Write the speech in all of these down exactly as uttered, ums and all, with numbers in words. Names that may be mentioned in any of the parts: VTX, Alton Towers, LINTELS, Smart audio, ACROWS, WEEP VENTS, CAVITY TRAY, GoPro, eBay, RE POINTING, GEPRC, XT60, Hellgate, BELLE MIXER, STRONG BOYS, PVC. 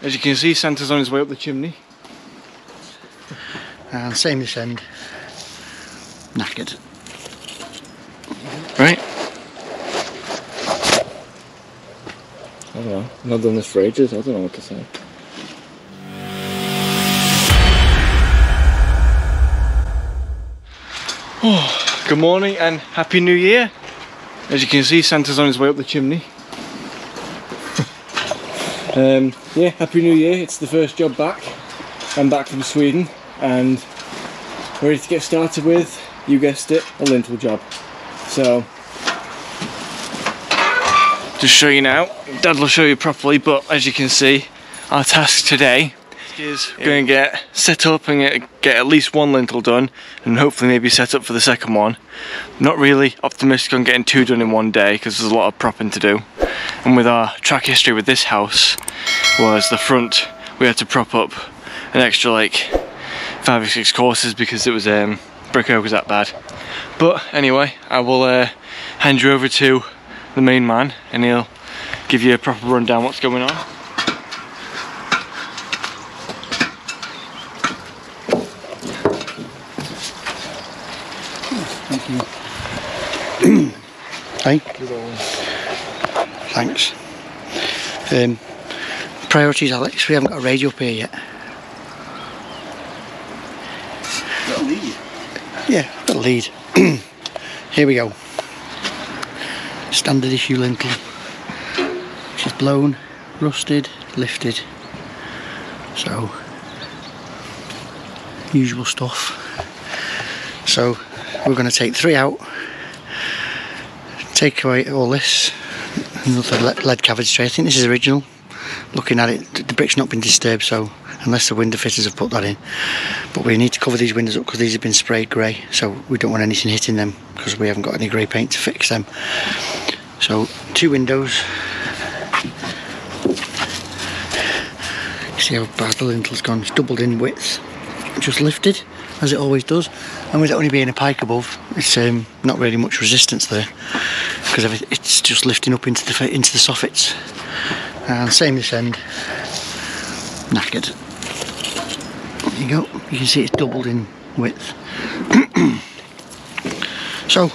As you can see, Santa's on his way up the chimney. And same this end. Knackered. Right? I don't know. I've not done this for ages. I don't know what to say. Oh, good morning and Happy New Year. As you can see, Santa's on his way up the chimney. um, yeah, Happy New Year. It's the first job back. I'm back from Sweden and ready to get started with, you guessed it, a lintel job. So, just show you now. Dad will show you properly, but as you can see, our task today is we're going to get set up and get at least one lintel done, and hopefully maybe set up for the second one. Not really optimistic on getting two done in one day because there's a lot of propping to do, and with our track history with this house was the front, we had to prop up an extra like five or six courses because it was um, brick-oak was that bad. But anyway, I will uh, hand you over to the main man and he'll give you a proper rundown what's going on. Hi. Thanks. Um, priorities, Alex. We haven't got a radio up here yet. Got a lead. Yeah, got a lead. Here we go. Standard issue lintel. She's blown, rusted, lifted. So usual stuff. So we're going to take three out. Take away all this, another lead cavity tray. I think this is original. Looking at it, the brick's not been disturbed, so unless the window fitters have put that in. But we need to cover these windows up because these have been sprayed grey, so we don't want anything hitting them because we haven't got any grey paint to fix them. So two windows. See how bad the lintel's gone. It's doubled in width, just lifted as it always does, and with it only being a pike above, it's um, not really much resistance there because it's just lifting up into the into the soffits. And same this end, knackered. There you go. You can see it's doubled in width. So,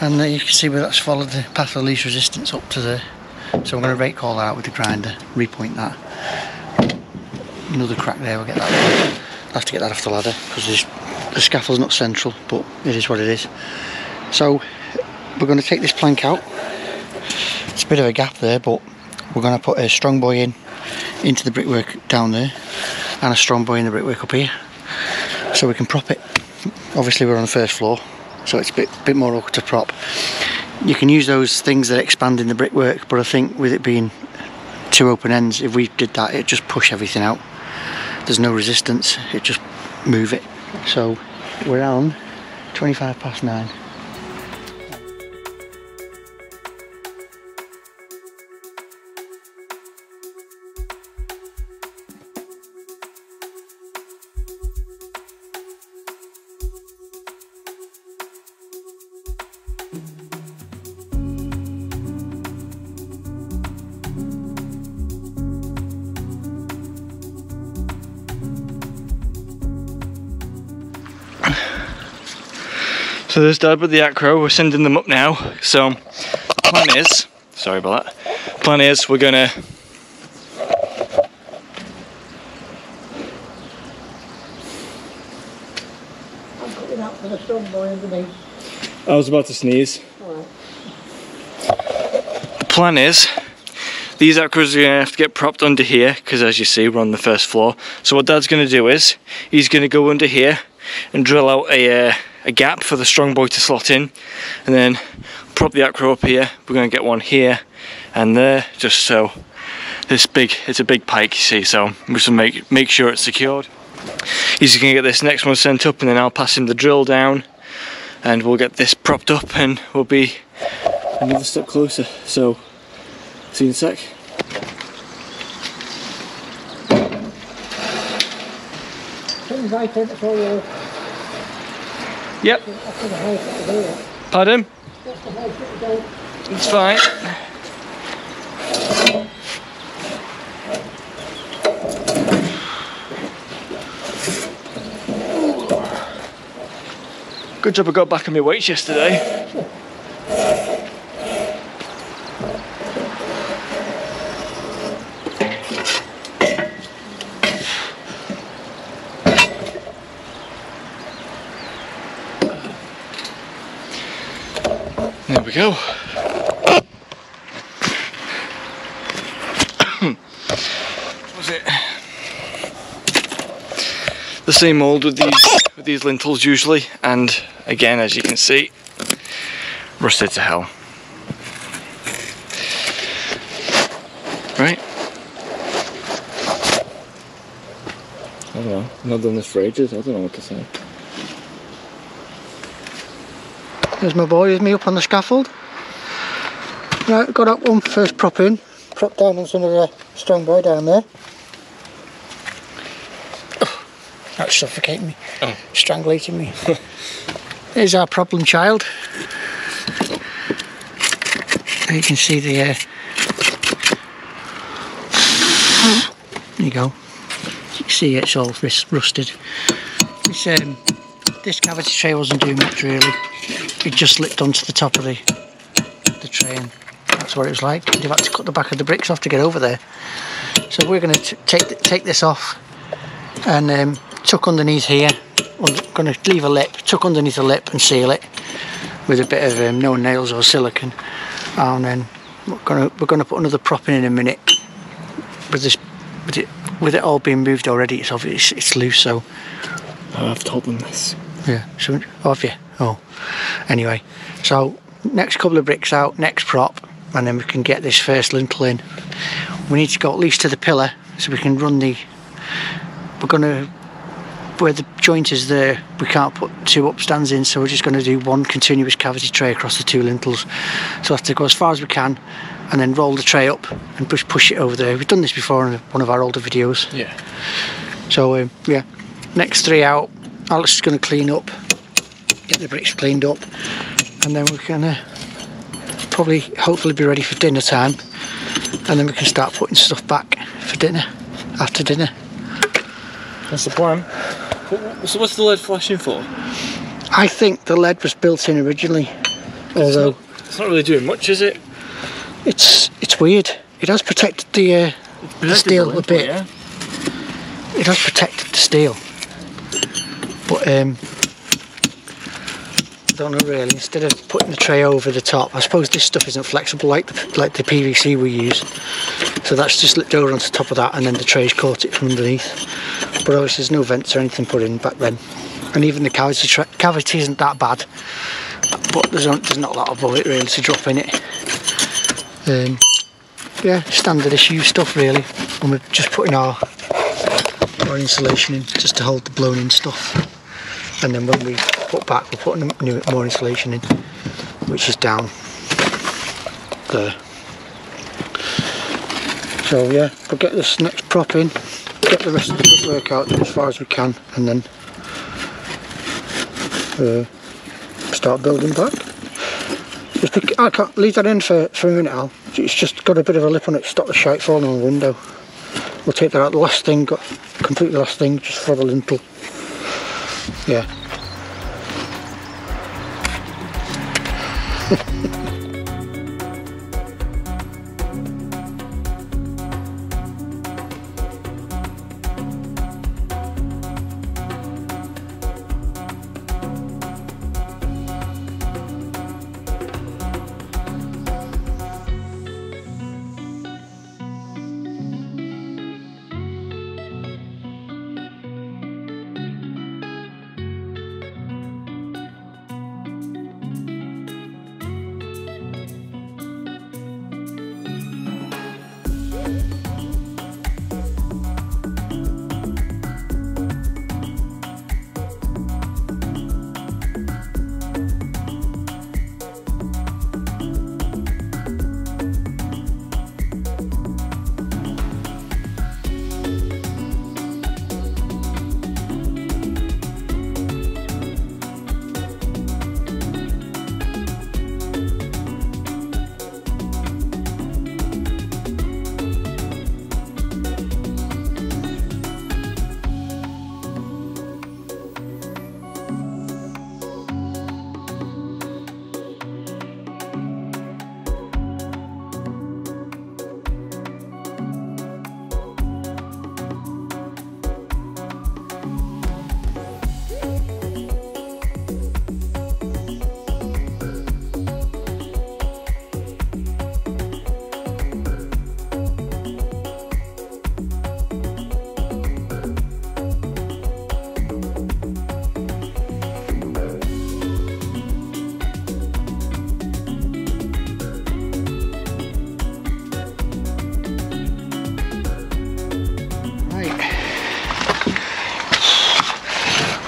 and there you can see where that's followed the path of least resistance up to there. So I'm going to rake all that out with the grinder, repoint that. Another crack there, we'll get that out. I'll have to get that off the ladder because the scaffold's not central, but it is what it is. So we're going to take this plank out. It's a bit of a gap there, but we're going to put a strong boy in into the brickwork down there and a strong boy in the brickwork up here so we can prop it. Obviously we're on the first floor, so it's a bit, bit more awkward to prop. You can use those things that expand in the brickwork, but I think with it being two open ends, if we did that it'd just push everything out. There's no resistance, it just move it. So we're on twenty-five past nine. So there's Dad with the ACROWS. We're sending them up now. So the plan is, sorry about that. Plan is we're gonna I've got it out for the strong boy underneath. I was about to sneeze. Alright. The plan is these ACROWS are gonna have to get propped under here, because as you see we're on the first floor. So what Dad's gonna do is he's gonna go under here and drill out a uh, a gap for the strong boy to slot in, and then prop the ACROWS up here. We're going to get one here and there, just so this big, it's a big pike you see, so we just make make sure it's secured. He's going to get this next one sent up and then I'll pass him the drill down and we'll get this propped up and we'll be another step closer. So see you in a sec. Yep. Pardon? It's fine. Good job I got back on my weights yesterday. There we go. Was it the same old with these with these lintels usually, and again, as you can see, rusted to hell. Right? I don't know. I've not done this for ages. I don't know what to say. There's my boy, here's me up on the scaffold. Right, got that one first prop in. Prop down on some of the strong boy down there. Oh, that's suffocating me. Oh. Strangulating me. There's our problem child. You can see the... Uh... There you go. You can see it's all rusted. It's, um, this cavity tray wasn't doing much really. It just slipped onto the top of the, the tray, and that's what it was like. They've had to cut the back of the bricks off to get over there. So we're going to take th take this off and um, tuck underneath here. I'm going to leave a lip, tuck underneath the lip and seal it with a bit of um, no nails or silicone, and then we're going to we're going to put another prop in in a minute. With this, with it, with it all being moved already, it's obvious it's, it's loose. So I've told them this. Yeah. So have you? Oh. Anyway, so next couple of bricks out, next prop, and then we can get this first lintel in. We need to go at least to the pillar, so we can run the. We're gonna. Where the joint is there, we can't put two upstands in, so we're just going to do one continuous cavity tray across the two lintels. So we'll have to go as far as we can and then roll the tray up and push push it over there. We've done this before in one of our older videos. Yeah. So um, yeah, next three out, Alex is going to clean up, get the bricks cleaned up, and then we're going to probably hopefully be ready for dinner time, and then we can start putting stuff back for dinner, after dinner. That's the plan. So what's the lead flashing for? I think the lead was built in originally, although it's not, it's not really doing much, is it? It's it's weird. It has protected the, uh, the steel the a bit. Yeah. It has protected the steel, but um, I don't know really. Instead of putting the tray over the top, I suppose this stuff isn't flexible like the, like the P V C we use. So that's just slipped over onto the top of that, and then the tray's caught it from underneath. But obviously there's no vents or anything put in back then, and even the cavity, tra cavity isn't that bad, but there's not, there's not a lot above it really to drop in it. Um, yeah, standard issue stuff really, and we're just putting our, our insulation in just to hold the blown in stuff, and then when we put back we're putting new, more insulation in, which is down there. So yeah, we'll get this next prop in, get the rest of the brickwork out as far as we can, and then uh, start building back. Just pick, I can't leave that in for, for a minute, Al. It's just got a bit of a lip on it to stop the shite falling on the window. We'll take that out, the last thing, got, completely last thing, just for the lintel. Yeah.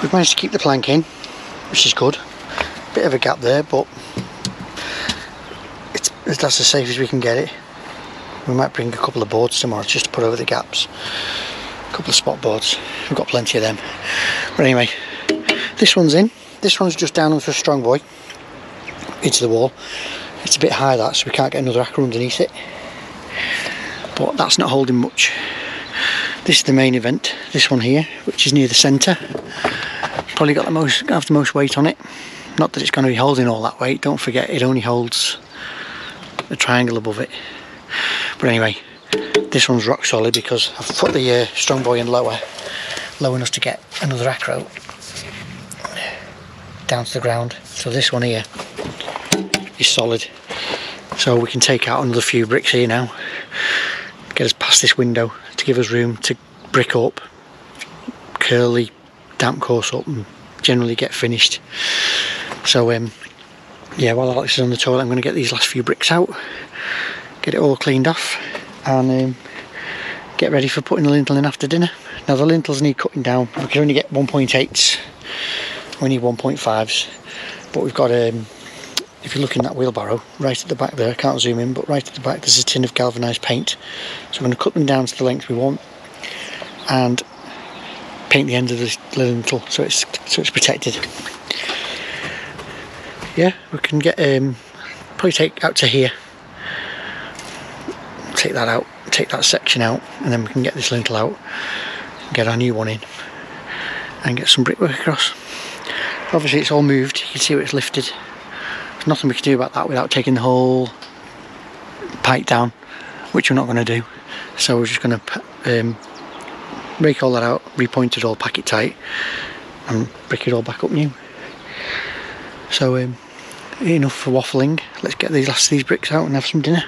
We've managed to keep the plank in, which is good. Bit of a gap there, but it's, it's that's as safe as we can get it. We might bring a couple of boards tomorrow just to put over the gaps. A couple of spot boards, we've got plenty of them. But anyway, this one's in. This one's just down onto a strong boy, into the wall. It's a bit high, that, so we can't get another anchor underneath it. But that's not holding much. This is the main event, this one here, which is near the centre. Probably got the most, gonna have the most weight on it. Not that it's going to be holding all that weight, don't forget it only holds the triangle above it. But anyway, this one's rock solid because I've put the uh, strong boy in lower, low enough to get another acro down to the ground. So this one here is solid. So we can take out another few bricks here now, get us past this window to give us room to brick up, curly, damp course up and generally get finished. So um, yeah, while Alex is on the toilet I'm going to get these last few bricks out, get it all cleaned off and um, get ready for putting the lintel in after dinner. Now the lintels need cutting down, we can only get one point eights, we need one point fives, but we've got um, if you look in that wheelbarrow, right at the back there, I can't zoom in, but right at the back there's a tin of galvanised paint. So we're going to cut them down to the length we want and paint the end of the lintel so it's so it's protected. Yeah, we can get, um, probably take out to here, take that out, take that section out, and then we can get this lintel out, get our new one in and get some brickwork across. Obviously it's all moved, you can see where it's lifted. Nothing we can do about that without taking the whole pipe down, which we're not going to do. So we're just going to um, rake all that out, repoint it all, pack it tight and brick it all back up new. So um, enough for waffling, let's get these last of these bricks out and have some dinner.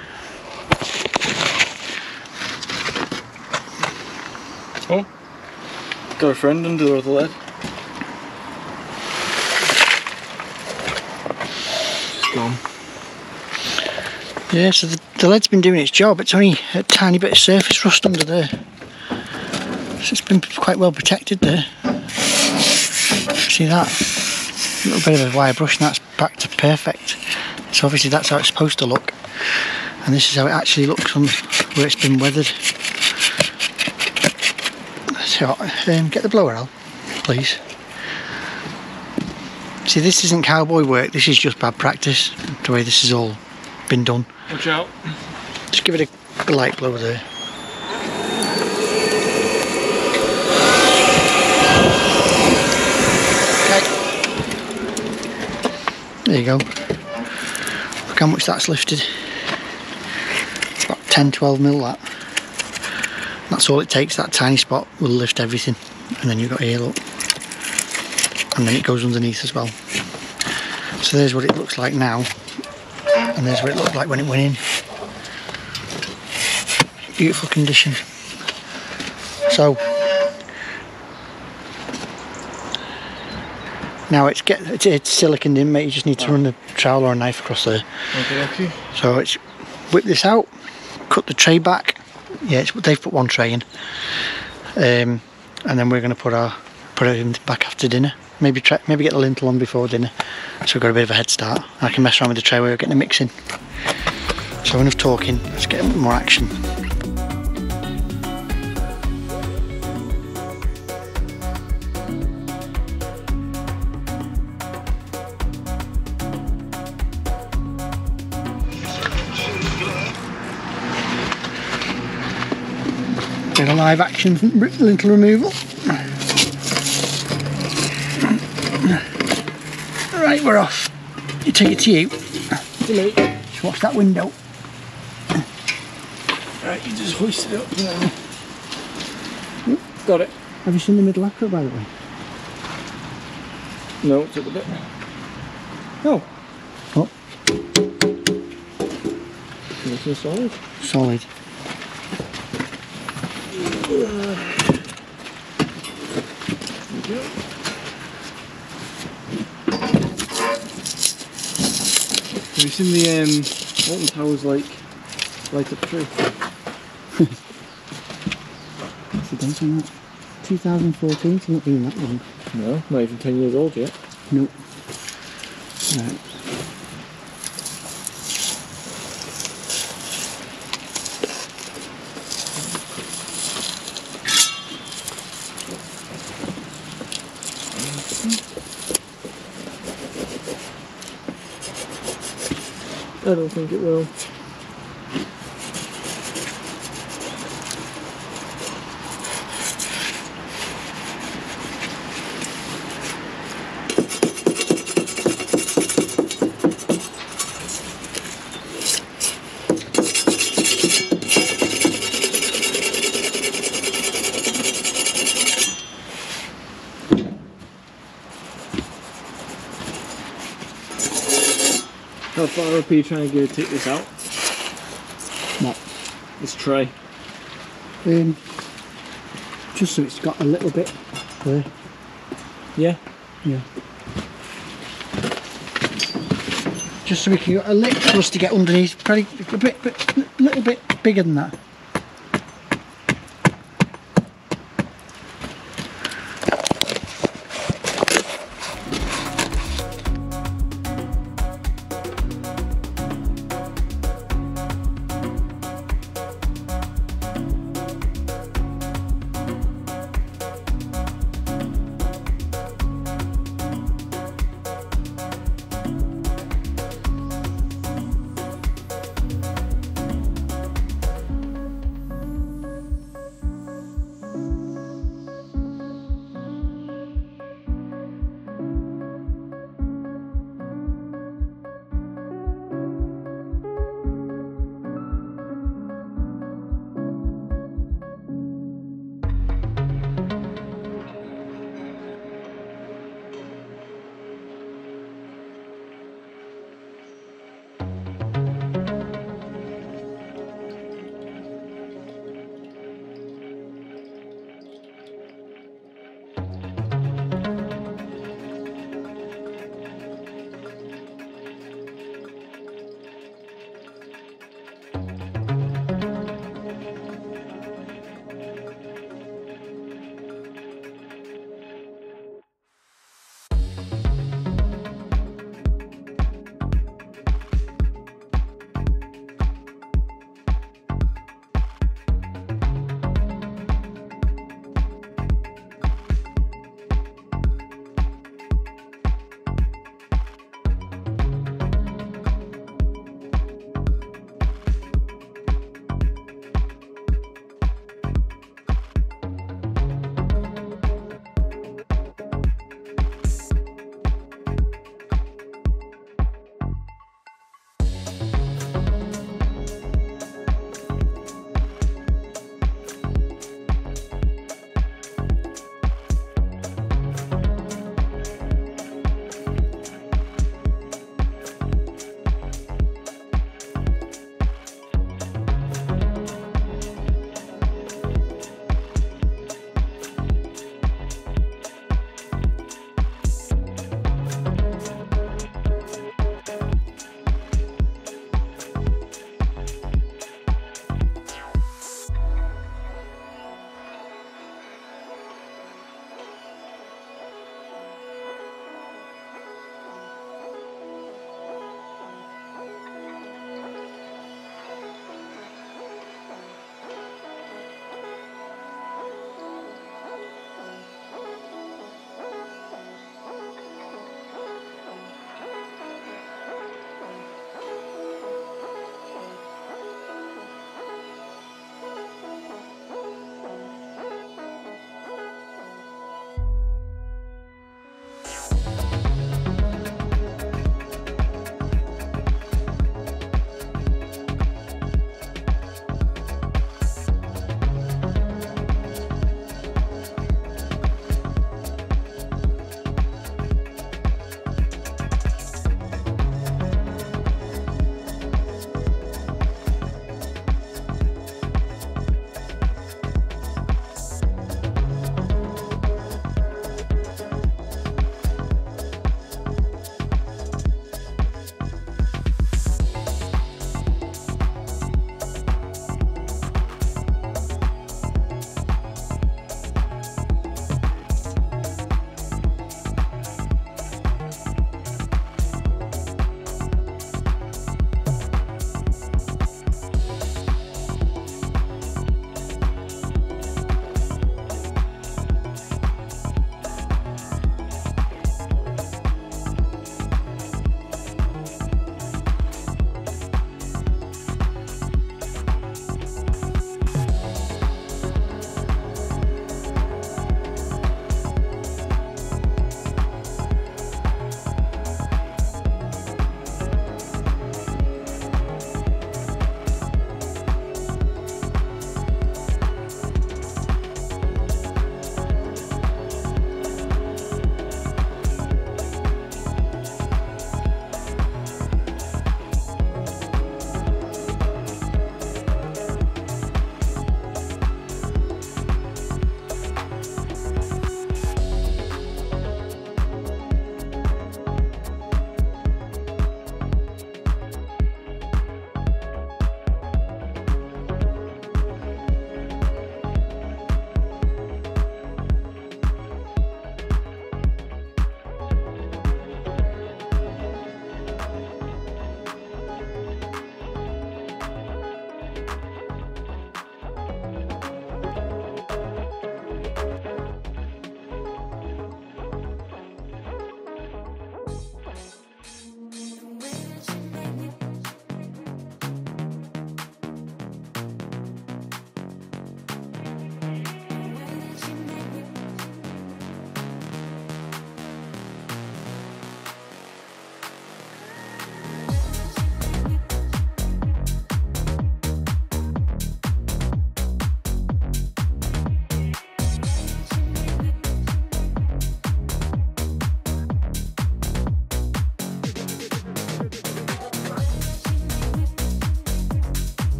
Oh, got a friend under the other lid. Gone. Yeah, so the, the lead's been doing its job. It's only a tiny bit of surface rust under there, so it's been quite well protected there. See that? A little bit of a wire brush and that's back to perfect. So obviously that's how it's supposed to look, and this is how it actually looks on where it's been weathered. So um, get the blower out, please. See, this isn't cowboy work, this is just bad practice, the way this has all been done. Watch out. Just give it a light blow there. Okay. There you go. Look how much that's lifted. It's about ten, twelve mil that. That's all it takes, that tiny spot will lift everything. And then you've got here, look. And then it goes underneath as well. So there's what it looks like now, and there's what it looked like when it went in. Beautiful condition. So now it's get it's, it's siliconed in, mate. You just need to run a trowel or a knife across there. Okay, okay. So it's whip this out, cut the tray back. Yeah, it's, they've put one tray in, um, and then we're going to put our put it back after dinner. Maybe try, maybe get the lintel on before dinner, so we've got a bit of a head start. I can mess around with the tray where we're getting the mix in. So enough talking, let's get more action. Bit of live action from lintel removal. Right, we're off. You take it to you. Just watch that window. Right, you just hoist it up now. Yep. Got it. Have you seen the middle acro, by the way? No, it's up a bit. Oh. Oh. This is solid. Solid. There we go. Have you seen the um, Alton Towers like light up tree? It's been since two thousand fourteen, so not been that long. No, not even ten years old yet. Nope. Right. I don't think it will. How far up are you trying to get to take this out? What? Let's try. Um, just so it's got a little bit there. Yeah? Yeah. Just so we can get a lick for us to get underneath, probably a bit, bit, little bit bigger than that.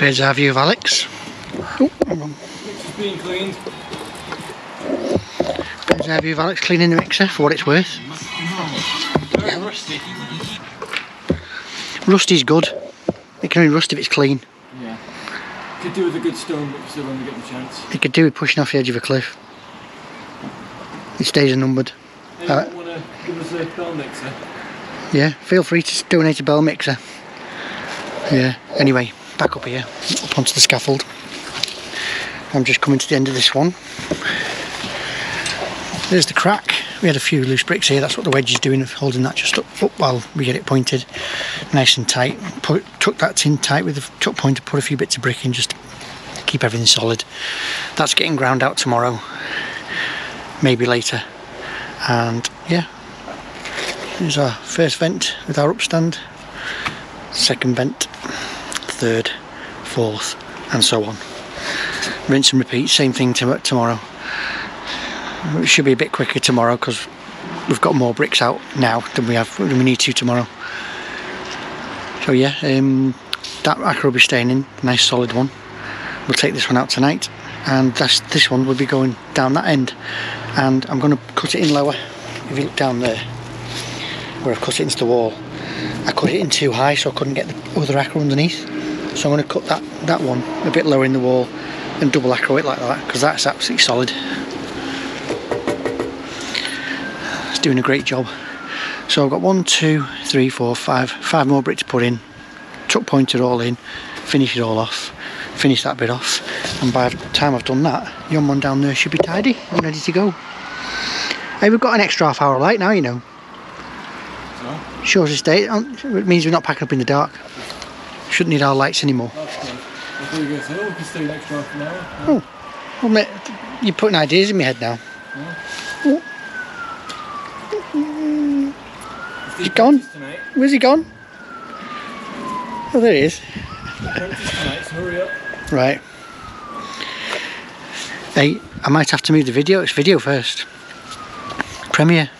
Here's our view of Alex. Oh, hang on. It's being cleaned. Here's our view of Alex cleaning the mixer for what it's worth. Very rusty. Rusty's good. It can only rust if it's clean. Yeah. Could do with a good stone mixer when we get the chance. It could do with pushing off the edge of a cliff. It stays unnumbered. Anyone uh, want to give us a bell mixer? Yeah, feel free to donate a bell mixer. Yeah, anyway, back up here, up onto the scaffold. I'm just coming to the end of this one. There's the crack. We had a few loose bricks here, that's what the wedge is doing, holding that just up, up while we get it pointed nice and tight. Put, tuck that in tight with the tuck pointer, put a few bits of brick in just to keep everything solid. That's getting ground out tomorrow, maybe later. And yeah, here's our first vent with our upstand, second vent, third, fourth, and so on. Rinse and repeat, same thing tomorrow. It should be a bit quicker tomorrow because we've got more bricks out now than we have than we need to tomorrow. So yeah, um, that acro will be staying in, nice solid one. We'll take this one out tonight, and that's, this one will be going down that end. And I'm going to cut it in lower. If you look down there, where I've cut it into the wall, I cut it in too high, so I couldn't get the other acro underneath. So I'm going to cut that that one a bit lower in the wall and double acro it like that, because that's absolutely solid. Doing a great job. So I've got one, two, three, four, five, five more brick to put in, tuck pointed all in, finish it all off, finish that bit off, and by the time I've done that, yon one down there should be tidy and ready to go. Hey, we've got an extra half hour light now, you know. No. Sure as day, it means we're not packing up in the dark. Shouldn't need our lights anymore. Oh, well, you're putting ideas in my head now. No. Oh. Is he gone? Where's he gone? Oh, there he is. Tonight, so hurry up. Right. Hey, I might have to move the video. It's video first. Premiere.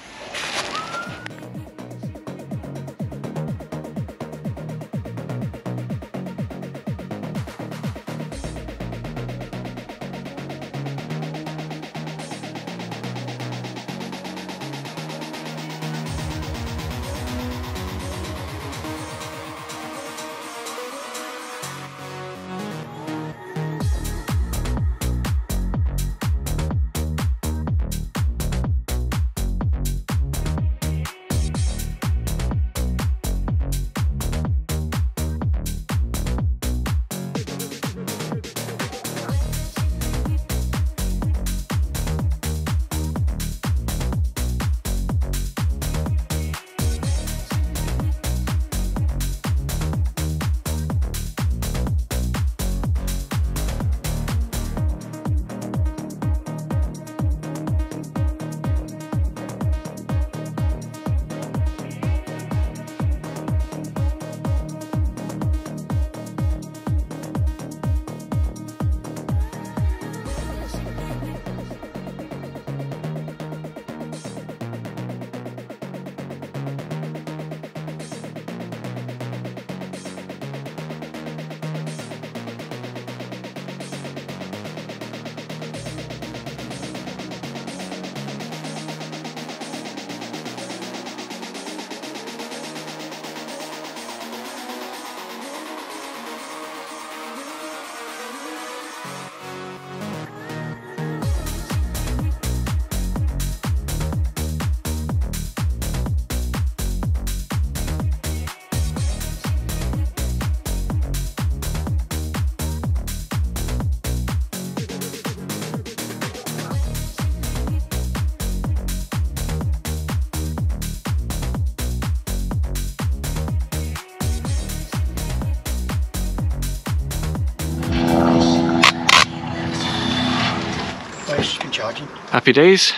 Happy days,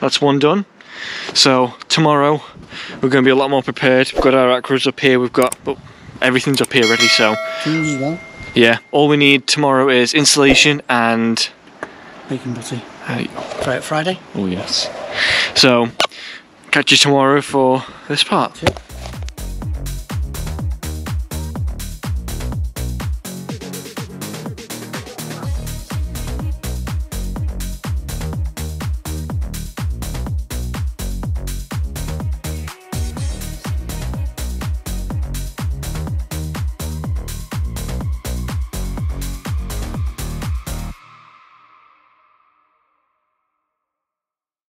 that's one done. So tomorrow we're going to be a lot more prepared. We've got our acros up here, we've got but everything's up here ready. So yeah, all we need tomorrow is insulation and bacon butty. Uh, Friday. Oh yes. So catch you tomorrow for this part.